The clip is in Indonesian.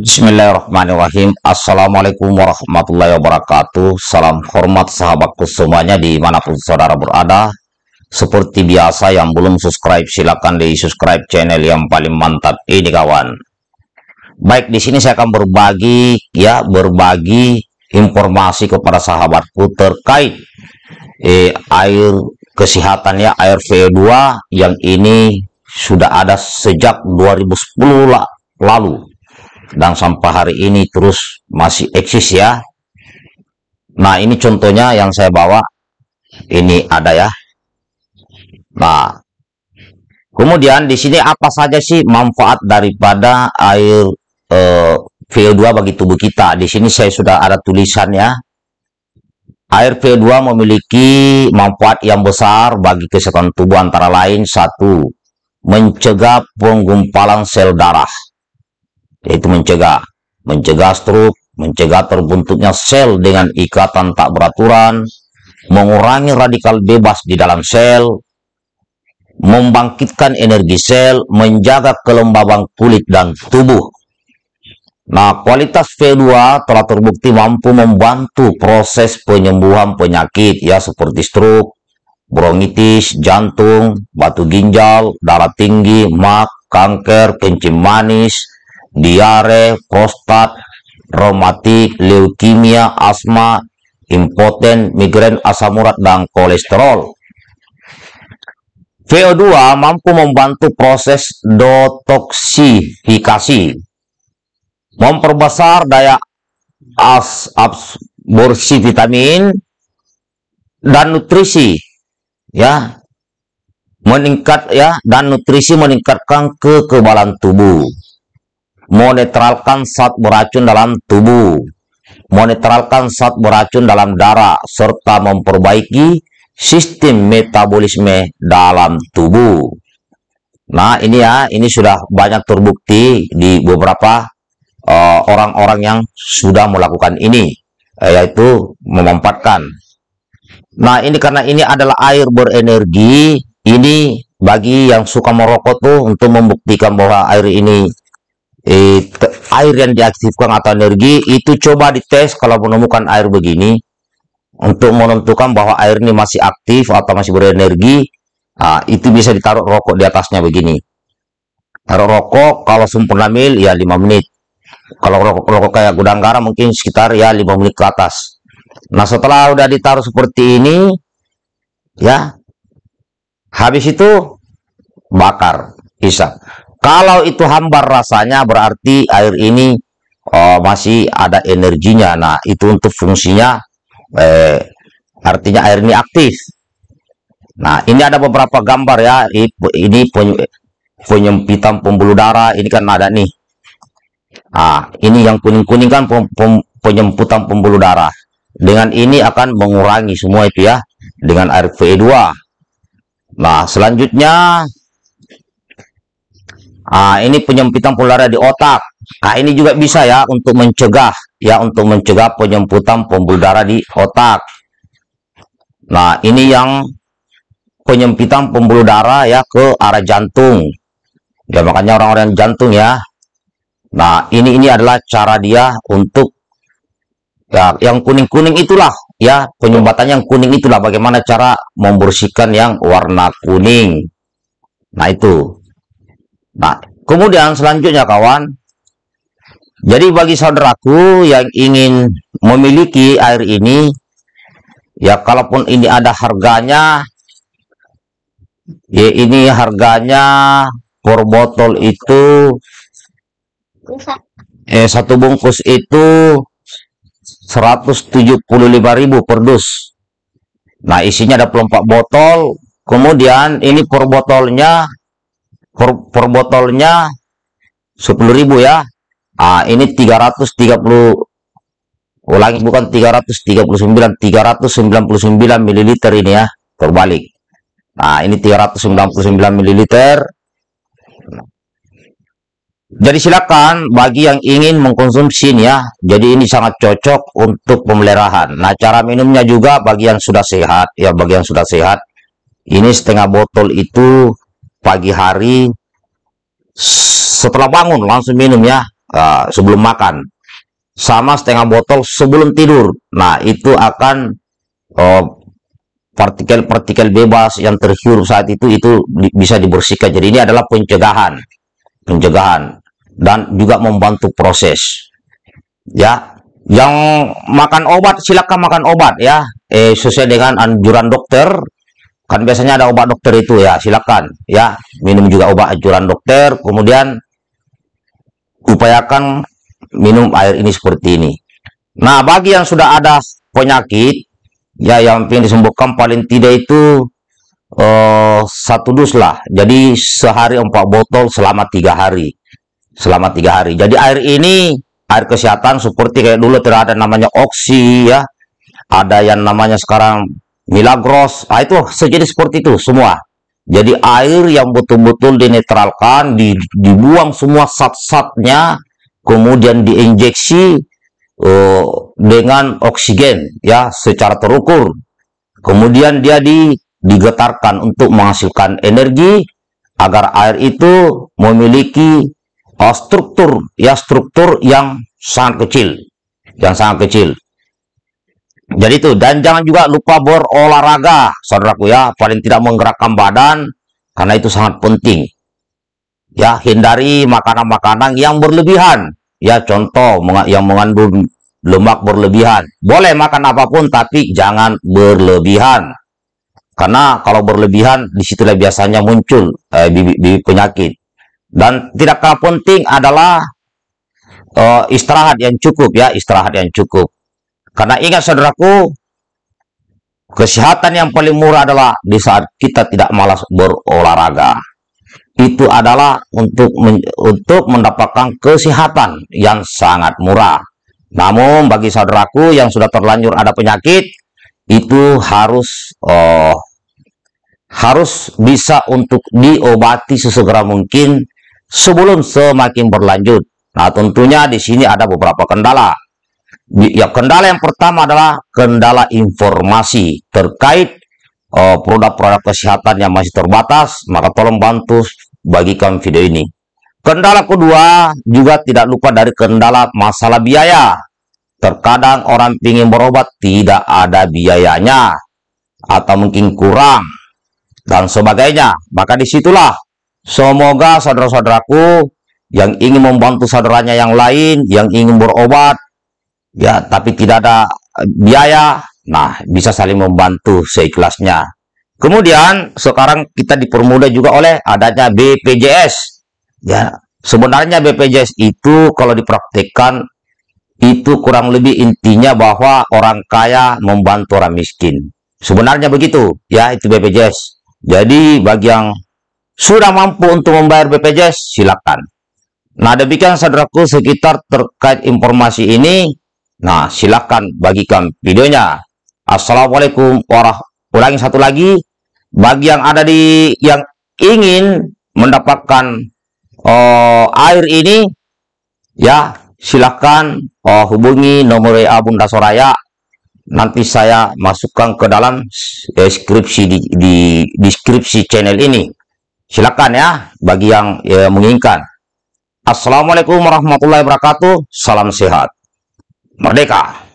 Bismillahirrahmanirrahim. Assalamualaikum warahmatullahi wabarakatuh. Salam hormat sahabatku semuanya dimanapun saudara berada. Seperti biasa yang belum subscribe silakan di subscribe channel yang paling mantap ini kawan. Baik, di sini saya akan berbagi informasi kepada sahabatku terkait air kesehatan ya, air VO2 yang ini sudah ada sejak 2010 lalu. Dan sampai hari ini terus masih eksis ya. Nah ini contohnya yang saya bawa. Ini ada ya. Nah kemudian di sini apa saja sih manfaat daripada air VO2 bagi tubuh kita. Di sini saya sudah ada tulisannya. Air VO2 memiliki manfaat yang besar bagi kesehatan tubuh antara lain. 1. Mencegah penggumpalan sel darah, yaitu mencegah stroke, mencegah terbentuknya sel dengan ikatan tak beraturan, mengurangi radikal bebas di dalam sel, membangkitkan energi sel, menjaga kelembaban kulit dan tubuh. Nah, kualitas VO2 telah terbukti mampu membantu proses penyembuhan penyakit ya seperti stroke, bronkitis, jantung, batu ginjal, darah tinggi, MAG, kanker, kencing manis, diare, prostat, reumatik, leukemia, asma, impoten, migrain, asam urat, dan kolesterol. VO2 mampu membantu proses detoksifikasi, memperbesar daya absorpsi vitamin dan nutrisi, ya, meningkatkan kekebalan tubuh. Menetralkan zat beracun dalam tubuh, menetralkan zat beracun dalam darah, serta memperbaiki sistem metabolisme dalam tubuh. Nah ini ya, ini sudah banyak terbukti di beberapa orang-orang yang sudah melakukan ini, yaitu memanfaatkan. Nah ini karena ini adalah air berenergi, ini bagi yang suka merokok tuh untuk membuktikan bahwa air ini air yang diaktifkan atau energi itu coba dites. Kalau menemukan air begini untuk menentukan bahwa air ini masih aktif atau masih berenergi, itu bisa ditaruh rokok di atasnya begini. Taruh rokok kalau sempurna mil ya 5 menit. Kalau rokok kayak gudang garam mungkin sekitar ya 5 menit ke atas. Nah setelah udah ditaruh seperti ini ya, habis itu bakar, hisap. Kalau itu hambar rasanya berarti air ini masih ada energinya. Nah itu untuk fungsinya, artinya air ini aktif. Nah ini ada beberapa gambar ya. Ini penyempitan pembuluh darah. Ini kan ada nih. Nah ini yang kuning-kuning kan penyempitan pembuluh darah. Dengan ini akan mengurangi semua itu ya, dengan air VO2. Nah selanjutnya, ini penyempitan pembuluh darah di otak. Nah, ini juga bisa ya untuk mencegah ya, untuk mencegah penyempitan pembuluh darah di otak. Nah, ini yang penyempitan pembuluh darah ya ke arah jantung. Ya makanya orang-orang jantung ya. Nah, ini adalah cara dia untuk ya, yang kuning-kuning itulah ya, penyumbatan yang kuning itulah bagaimana cara membersihkan yang warna kuning. Nah, itu. Nah, kemudian selanjutnya kawan, jadi bagi saudaraku yang ingin memiliki air ini, ya kalaupun ini ada harganya, ya ini harganya per botol itu, satu bungkus itu 175.000 per dus. Nah isinya ada 4 botol, kemudian ini per botolnya 10.000 ya. Ini 399 mililiter ini ya, terbalik. Nah, ini 399 mililiter. Jadi silakan bagi yang ingin mengkonsumsi ini ya. Jadi ini sangat cocok untuk pemeliharahan. Nah, cara minumnya juga bagi yang sudah sehat ya, bagi yang sudah sehat. Ini setengah botol itu pagi hari setelah bangun langsung minum ya. sebelum makan, sama setengah botol sebelum tidur. Nah, itu akan partikel-partikel bebas yang terhirup saat itu bisa dibersihkan. Jadi ini adalah pencegahan dan juga membantu proses. Ya, yang makan obat silakan makan obat ya, sesuai dengan anjuran dokter. Kan biasanya ada obat dokter itu ya, silakan ya minum juga obat anjuran dokter. Kemudian upayakan minum air ini seperti ini. Nah, bagi yang sudah ada penyakit ya, yang ingin disembuhkan paling tidak itu satu dus lah. Jadi sehari 4 botol selama 3 hari. Jadi air ini air kesehatan, seperti kayak dulu ada namanya Oxy ya, ada yang namanya sekarang Milagros. Ah, itu sejenis seperti itu semua. Jadi air yang betul-betul dinetralkan, dibuang semua zat-zatnya, kemudian diinjeksi dengan oksigen ya secara terukur, kemudian dia digetarkan untuk menghasilkan energi agar air itu memiliki struktur yang sangat kecil, Jadi itu, dan jangan juga lupa berolahraga, saudaraku ya, paling tidak menggerakkan badan karena itu sangat penting. Ya, hindari makanan-makanan yang berlebihan. Ya, contoh yang mengandung lemak berlebihan. Boleh makan apapun, tapi jangan berlebihan. Karena kalau berlebihan, disitulah biasanya muncul bibit-bibit penyakit. Dan tidak kalah penting adalah istirahat yang cukup ya, Karena ingat saudaraku, kesehatan yang paling murah adalah di saat kita tidak malas berolahraga. Itu adalah untuk mendapatkan kesehatan yang sangat murah. Namun bagi saudaraku yang sudah terlanjur ada penyakit, itu harus bisa untuk diobati sesegera mungkin sebelum semakin berlanjut. Nah, tentunya di sini ada beberapa kendala. Ya, kendala yang pertama adalah kendala informasi terkait produk-produk kesehatan yang masih terbatas, maka tolong bantu bagikan video ini. Kendala kedua juga tidak lupa dari kendala masalah biaya. Terkadang orang ingin berobat tidak ada biayanya, atau mungkin kurang, dan sebagainya. Maka disitulah, semoga saudara-saudaraku yang ingin membantu saudaranya yang lain, yang ingin berobat, ya tapi tidak ada biaya, nah, bisa saling membantu seikhlasnya. Kemudian, sekarang kita dipermudah juga oleh adanya BPJS. Ya, sebenarnya BPJS itu kalau dipraktikkan, itu kurang lebih intinya bahwa orang kaya membantu orang miskin. Sebenarnya begitu, ya, itu BPJS. Jadi, bagi yang sudah mampu untuk membayar BPJS, silakan. Nah, demikian saudaraku sekitar terkait informasi ini. Nah, silakan bagikan videonya. Assalamualaikum warahmatullahi. Ulangi satu lagi, bagi yang ada yang ingin mendapatkan air ini, ya silahkan hubungi nomor WA Bunda Soraya. Nanti saya masukkan ke dalam deskripsi di deskripsi channel ini. Silakan ya, bagi yang menginginkan. Assalamualaikum warahmatullahi wabarakatuh. Salam sehat. Merdeka.